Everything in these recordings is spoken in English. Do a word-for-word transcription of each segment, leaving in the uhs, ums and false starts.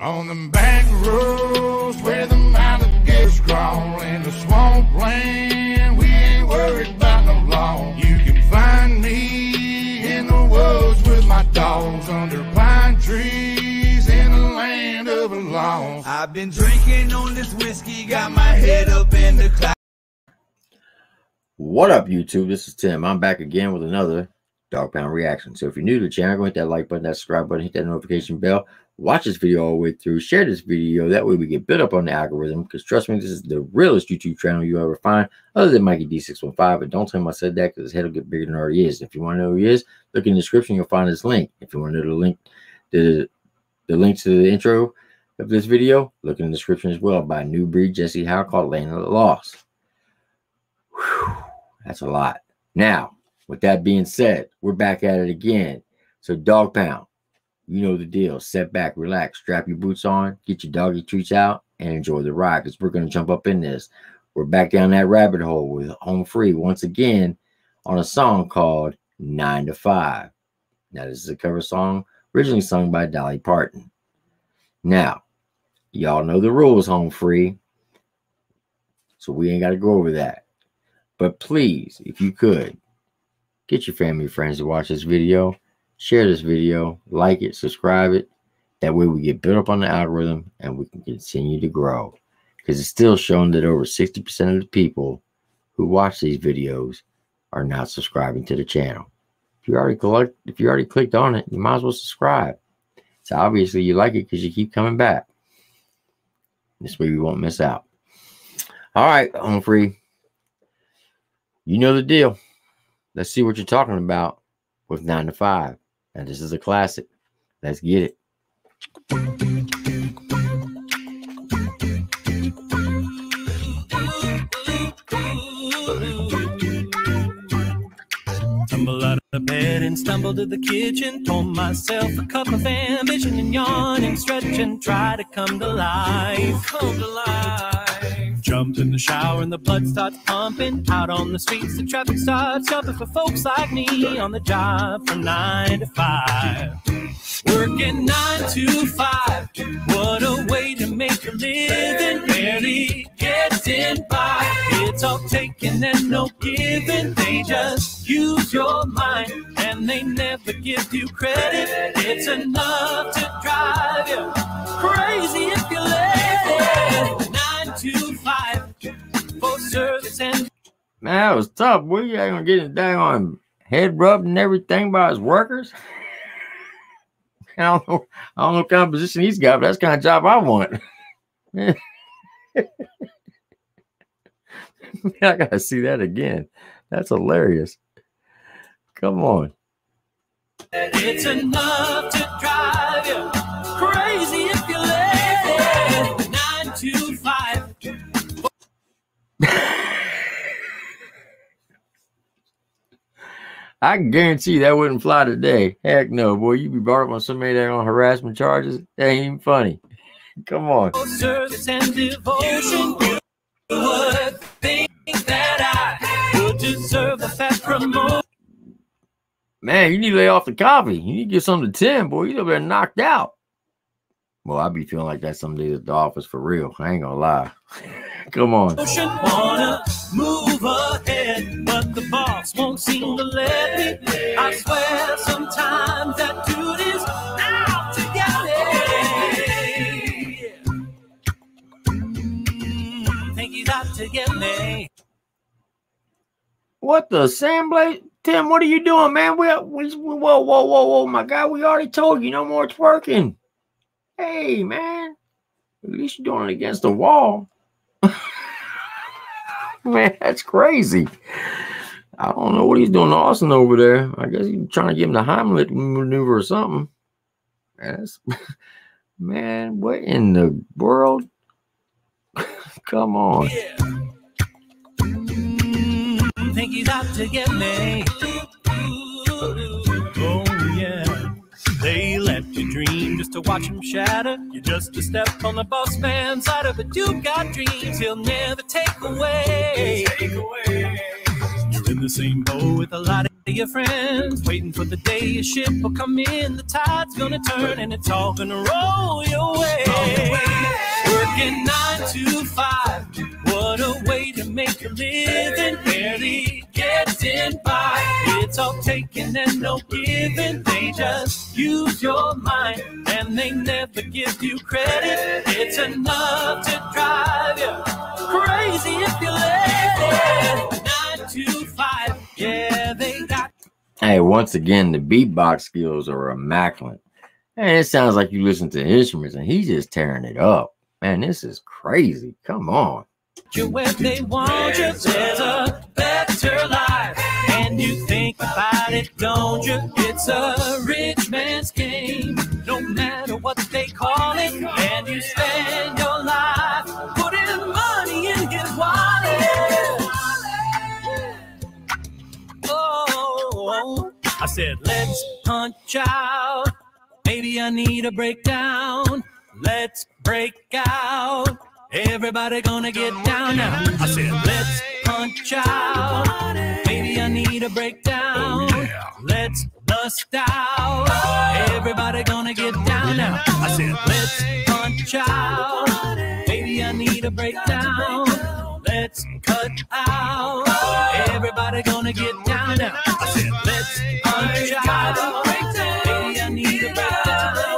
On the back roads where the mountain gets crawl, in the swamp land, we ain't worried about no law. You can find me in the woods with my dogs, under pine trees in the land of the law. I've been drinking on this whiskey, got my head up in the clouds. What up, YouTube? This is Tim. I'm back again with another Dog Pound Reaction. So if you're new to the channel, go hit that like button, that subscribe button, hit that notification bell. Watch this video all the way through. Share this video. That way we get built up on the algorithm. Because trust me, this is the realest YouTube channel you ever find, other than Mikey D six one five. But don't tell him I said that, because his head will get bigger than it already is. If you want to know who he is, look in the description. You'll find his link. If you want to know the link, the the link to the intro of this video, look in the description as well. By Nu Breed, Jesse Howard, called Landon Lost. Whew, that's a lot. Now, with that being said, we're back at it again. So Dog Pound. You know the deal. Set back, relax, strap your boots on, get your doggy treats out, and enjoy the ride, because we're going to jump up in this. We're back down that rabbit hole with Home Free once again on a song called nine to five. Now, this is a cover song originally sung by Dolly Parton. Now, y'all know the rules, Home Free, so we ain't got to go over that. But please, if you could, get your family and friends to watch this video. Share this video, like it, subscribe it. That way we get built up on the algorithm and we can continue to grow. Because it's still shown that over sixty percent of the people who watch these videos are not subscribing to the channel. If you already collect, if you already clicked on it, you might as well subscribe. So obviously you like it because you keep coming back. This way we won't miss out. All right, Home Free. You know the deal. Let's see what you're talking about with nine to five. And this is a classic. Let's get it. Tumble out of bed and stumble to the kitchen. Pour myself a cup of ambition and yawn and stretch and try to come to life. Come to life. Jump in the shower and the blood starts pumping. Out on the streets, the traffic starts jumping for folks like me on the job from nine to five. Working nine to five, what a way to make a living. Barely getting by. It's all taking and no giving. They just use your mind and they never give you credit. It's enough to drive you crazy if you let it. Nine to five for service and. Man, that was tough. Boy, you ain't gonna get his dang on head rubbed and everything by his workers. I don't know. I don't know what kind of position he's got, but that's the kind of job I want. Man, I gotta see that again. That's hilarious. Come on. It's enough to drive you crazy if you let it. Nine to five. I guarantee that wouldn't fly today. Heck no, boy. You be brought up on somebody that on harassment charges. That ain't even funny. Come on. Service and devotion. You would think that I would deserve a fat promotion. Man, you need to lay off the coffee. You need to get something to Tim, boy. You better knocked out. Well, I be feeling like that some days at the office for real. I ain't gonna lie. Come on. Wanna move ahead, but the boss won't seem to let me. I swear sometimes that dude is out to get me. Think he's out to get me. What the sandblade? Tim, what are you doing, man? We, we, we whoa, whoa, whoa, whoa, my God, we already told you no more twerking. Hey, man, at least you're doing it against the wall. Man, that's crazy. I don't know what he's doing to Austin over there. I guess he's trying to give him the Heimlich maneuver or something. That's, man, what in the world? Come on. Yeah. Mm, think he's out to get me. Oh, yeah. They left your dream just to watch him shatter. You're just a step on the boss man's ladder, but you've got dreams he'll never take away. Take away. You in the same boat with a lot of your friends, waiting for the day your ship will come in. The tide's gonna turn and it's all gonna roll your way. Working nine to five, what a way to make a living. Barely getting by. It's all taking and no giving. They just use your mind and they never give you credit. It's enough to drive you crazy if you let it. Nine to five, yeah, they got. Hey, once again, the beatbox skills are a Macklin. And it sounds like you listen to instruments and he's just tearing it up. Man, this is crazy. Come on. Where they want you, there's a better life. And you think about it, don't you? It's a rich man's game, no matter what they call it. And you spend your life putting money in his wallet. Oh, I said, let's punch out. Maybe I need a breakdown. Let's break out. Everybody gonna get down now. I said, let's punch out. Maybe I need a breakdown. Oh, yeah. Let's bust out. Everybody gonna get down now. I said, let's punch out. Maybe I need a breakdown. Let's cut out. Everybody gonna get down now. I said, let's punch out. Maybe I need a breakdown. Let's break out.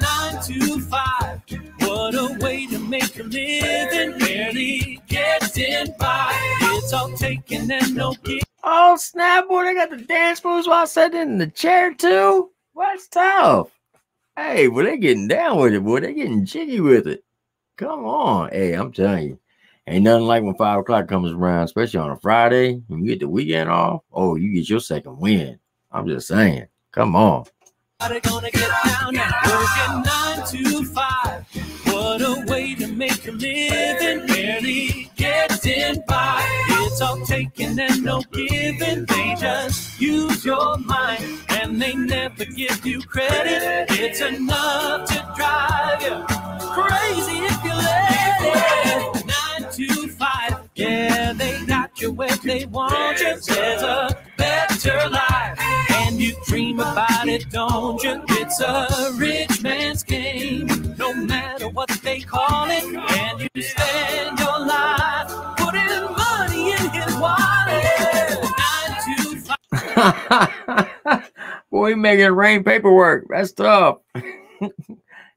Nine to five, what a way to make a living, barely getting by. It's all taken and no give. Oh snap, boy, they got the dance moves while sitting in the chair too. What's tough? Hey, well, they getting down with it, boy. They getting jiggy with it. Come on. Hey, I'm telling you, ain't nothing like when five o'clock comes around, especially on a Friday when you get the weekend off. Oh, you get your second win. I'm just saying, come on. They're gonna get down and working nine to five. What a way to make a living, barely getting by. It's all taking and no giving. They just use your mind and they never give you credit. It's enough to drive you crazy if you let it. Nine to five, yeah, they got you where they want you. There's a better life. You dream about it, don't you? It's a rich man's game, no matter what they call it. And you spend your life putting money in his wallet. Nine to five. Boy, making it rain paperwork. That's tough.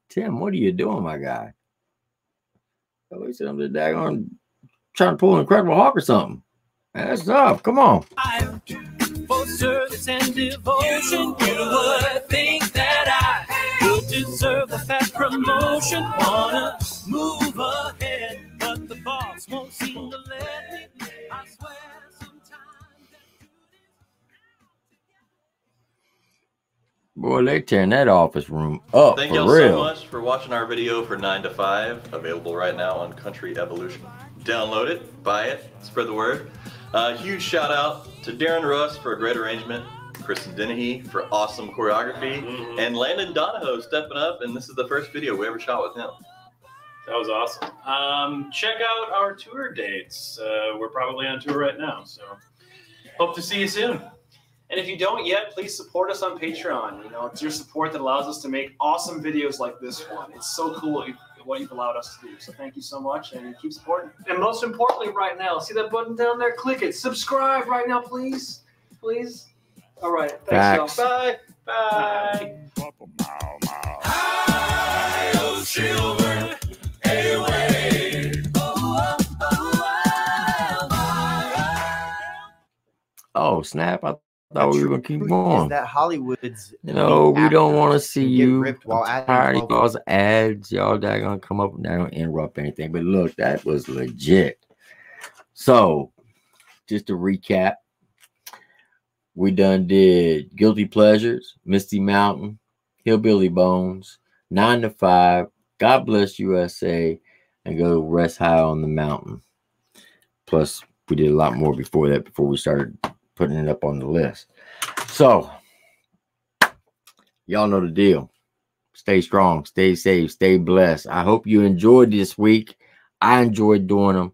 Tim, what are you doing, my guy? Oh, he said I'm just daggone trying to pull an Incredible Hulk or something. That's tough. Come on. I, for service and devotion, you would think that I would deserve a fat promotion. Wanna move ahead, but the boss won't seem to let me. I swear sometimes that boy, they tearing that office room up. Thank y'all so much for watching our video for nine to five. Available right now on Country Evolution. Download it, buy it, spread the word. Uh, huge shout out to Darren Russ for a great arrangement, Kristen Denehy for awesome choreography, mm-hmm. and Landon Donahoe stepping up, and this is the first video we ever shot with him. That was awesome. Um, check out our tour dates. Uh, we're probably on tour right now, so hope to see you soon. And if you don't yet, please support us on Patreon. You know, it's your support that allows us to make awesome videos like this one. It's so cool what you've allowed us to do. So thank you so much, and keep supporting. And most importantly right now, see that button down there? Click it. Subscribe right now, please. Please. All right. Thanks, y'all. Bye. Bye. Hi, oh, silver. Anyway. Oh, snap. I thought we were going to keep going. That Hollywood's no, we don't want to see you. I'm tired of y'all's ads. Y'all that going to come up and going to interrupt anything. But look, that was legit. So, just to recap, we done did Guilty Pleasures, Misty Mountain, Hillbilly Bones, nine to five, God Bless U S A, and go Rest High on the Mountain. Plus, we did a lot more before that, before we started putting it up on the list. So y'all know the deal. Stay strong, stay safe, stay blessed. I hope you enjoyed this week. I enjoyed doing them.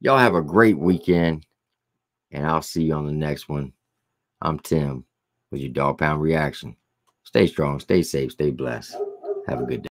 Y'all have a great weekend, and I'll see you on the next one. I'm Tim with your Dog Pound Reaction. Stay strong, stay safe, stay blessed. Have a good day.